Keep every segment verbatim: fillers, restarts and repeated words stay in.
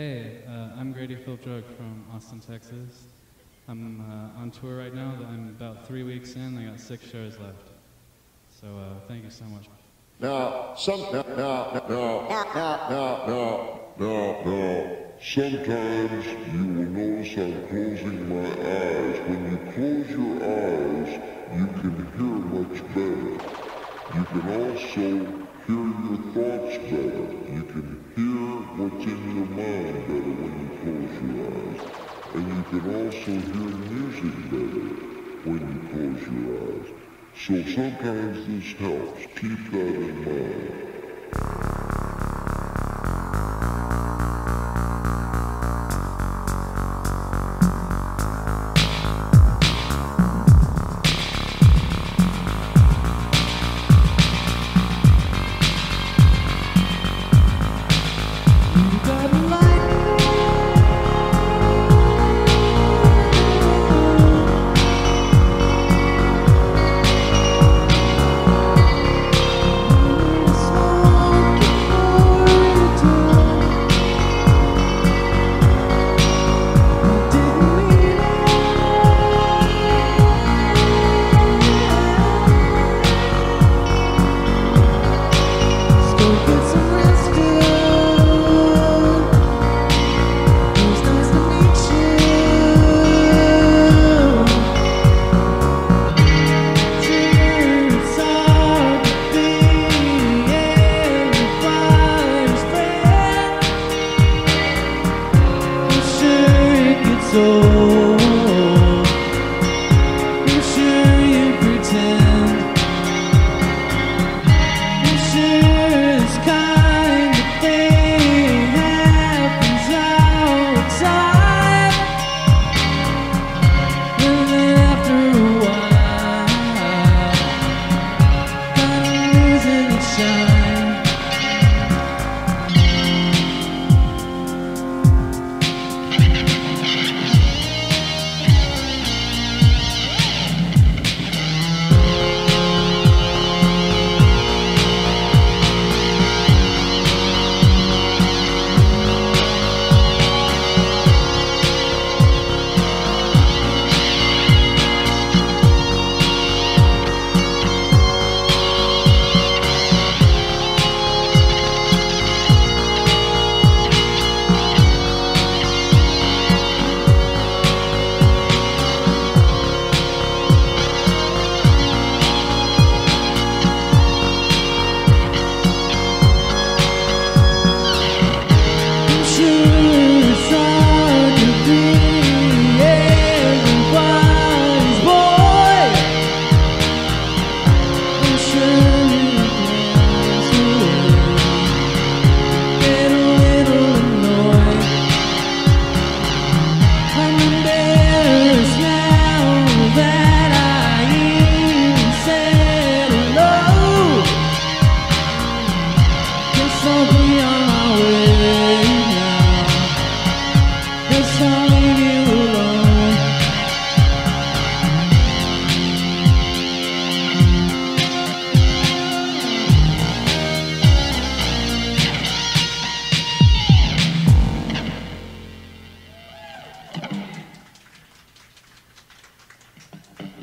Hey, uh, I'm Grady Philip Drug from Austin, Texas. I'm uh, on tour right now. I'm about three weeks in. I got six shows left. So uh, thank you so much. Now, some, no, no, no, no, no, no, no. Sometimes you will notice I'm closing my eyes. When you close your eyes, you can hear much better. You can also hear your thoughts better. You can hear what's in your mind better when you close your eyes. And you can also hear music better when you close your eyes. So sometimes this helps. Keep that in mind.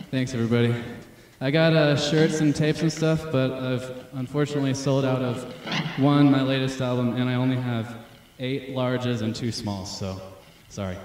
Thanks, everybody. I got uh, shirts and tapes and stuff, but I've unfortunately sold out of one, my latest album, and I only have eight larges and two smalls, so sorry.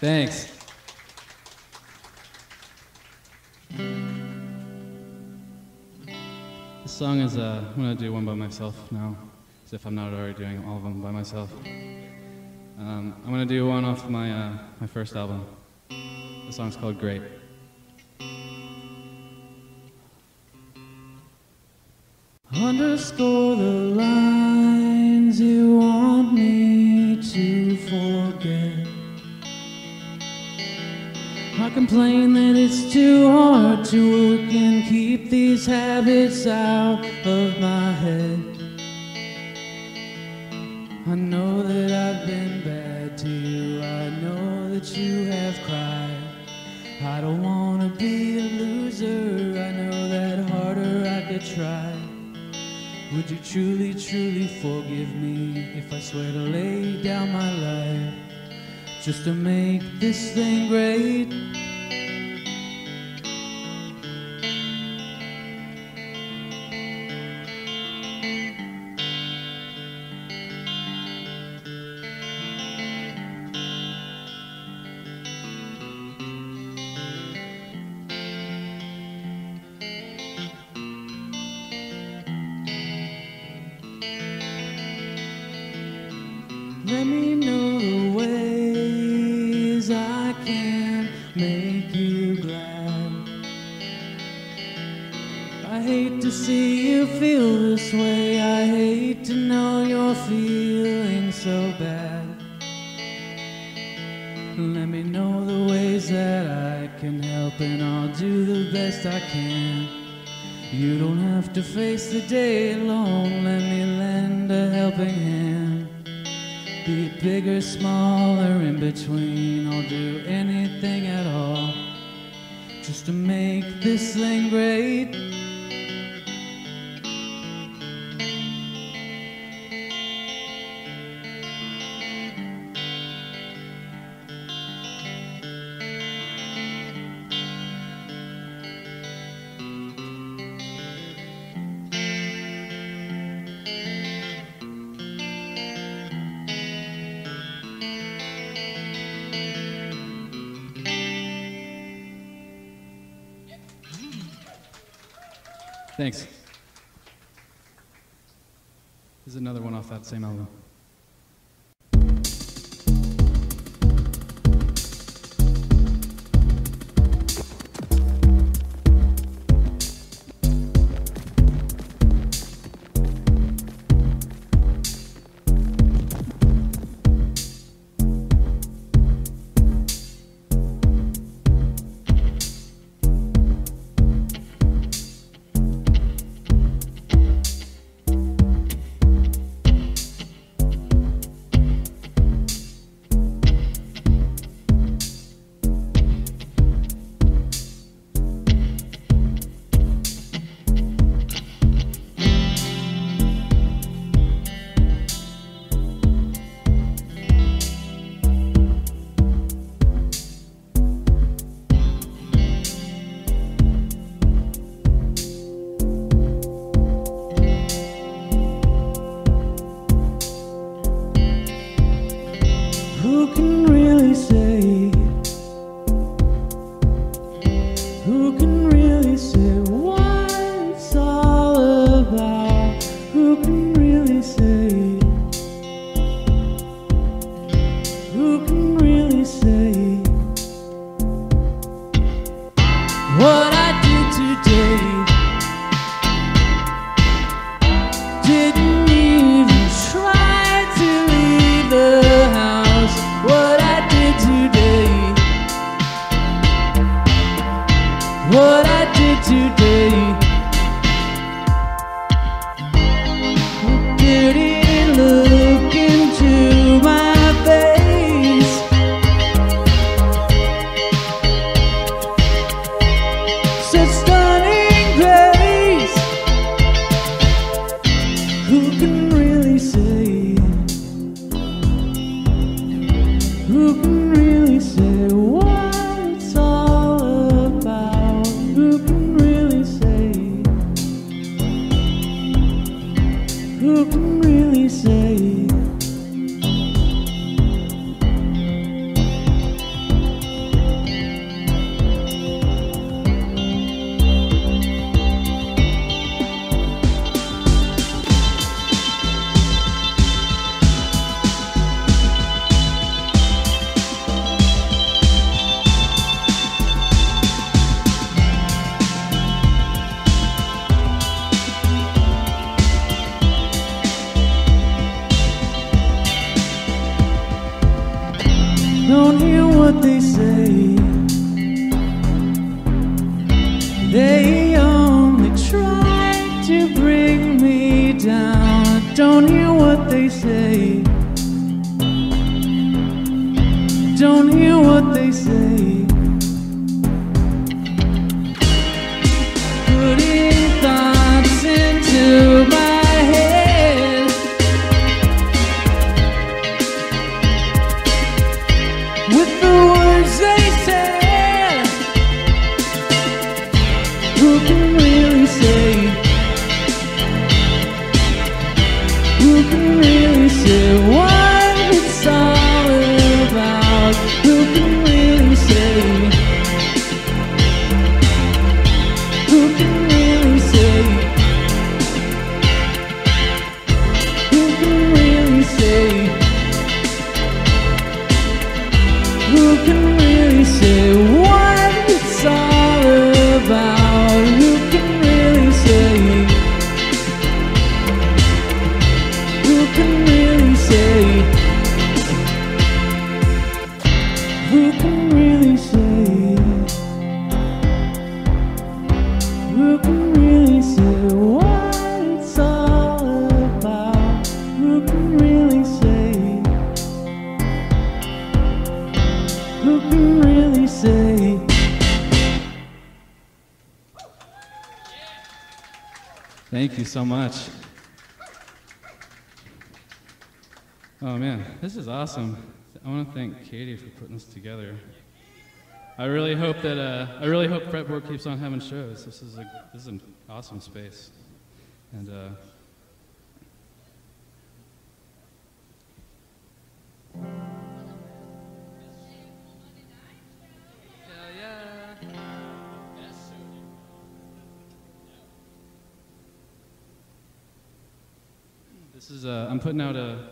Thanks. This song is, uh, I'm going to do one by myself now, as if I'm not already doing all of them by myself. Um, I'm going to do one off my, uh, my first album. The song's called Grape. Underscore the lines you want me to forget. I complain that it's too hard to work and keep these habits out of my head. I know that I've been bad to you, I know that you have cried. I don't wanna be a loser, I know that harder I could try. Would you truly, truly forgive me if I swear to lay down my life just to make this thing great? Let me know the ways I can make you glad. I hate to see you feel this way, I hate to know you're feeling so bad. Let me know the ways that I can help, and I'll do the best I can. You don't have to face the day alone, let me lend a helping hand. Be it big or small or in between, I'll do anything at all just to make this thing great. Thanks. Here's another one off that same album. Who can really Thank you so much. Oh man, this is awesome. I want to thank Cadie for putting this together. I really hope that uh, I really hope Fretboard keeps on having shows. This is a this is an awesome space, and uh, this is uh, I'm putting out a,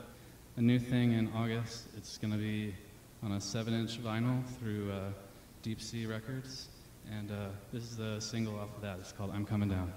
a new thing in August. It's going to be on a seven-inch vinyl through uh, Deep Sea Records, and uh, this is the single off of that. It's called "I'm Coming Down."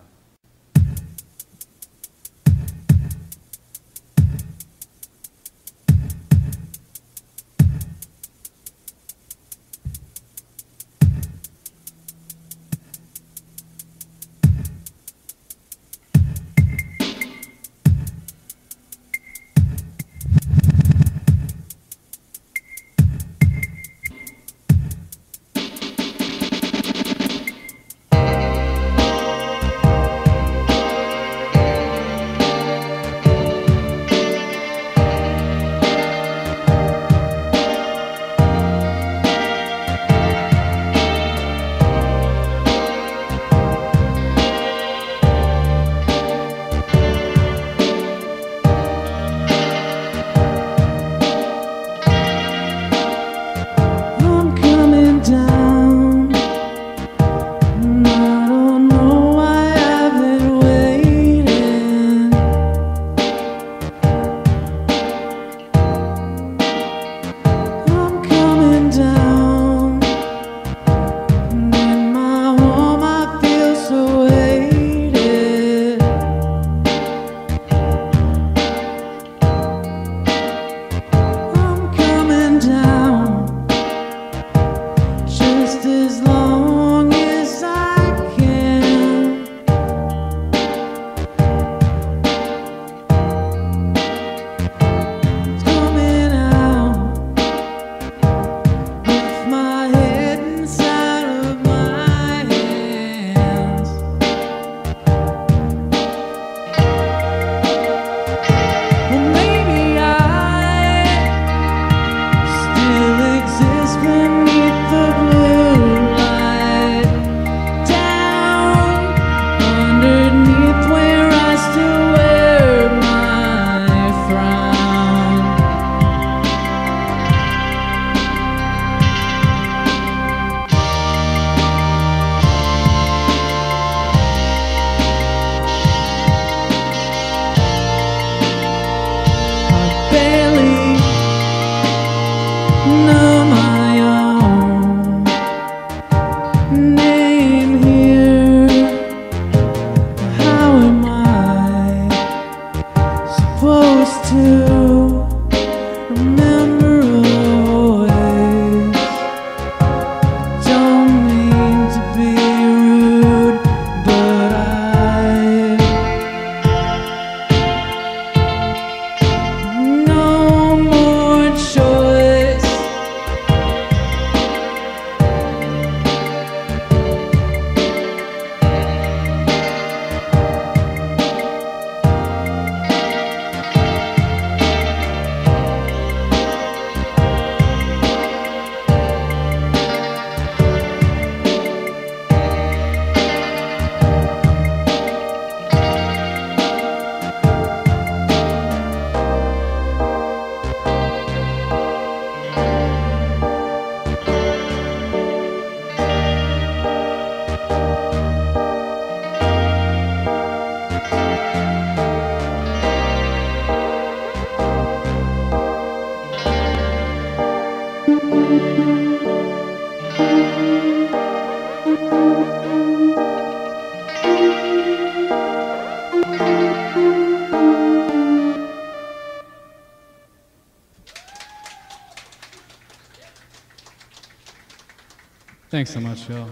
Thanks so much, y'all.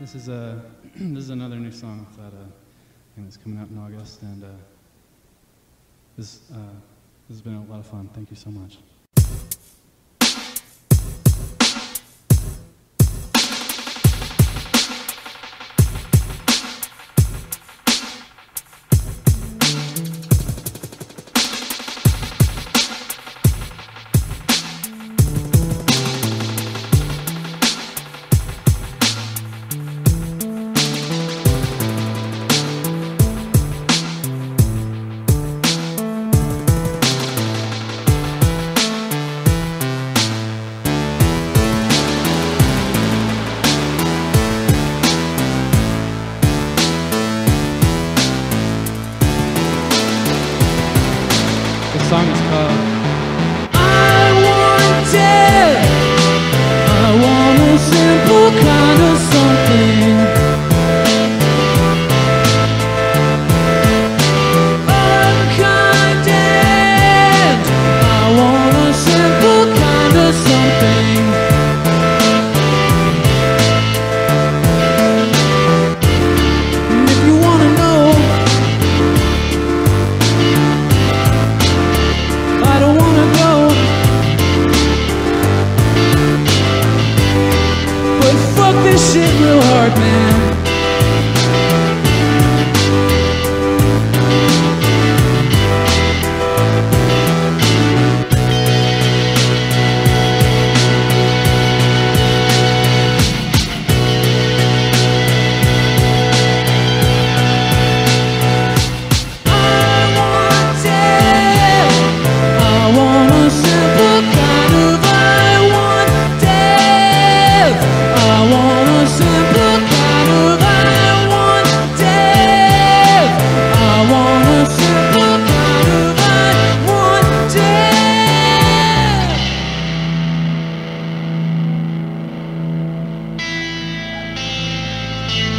This is a this is another new song that uh, I think that's coming out in August, and uh, this uh, this has been a lot of fun. Thank you so much.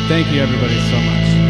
Thank you, everybody, so much.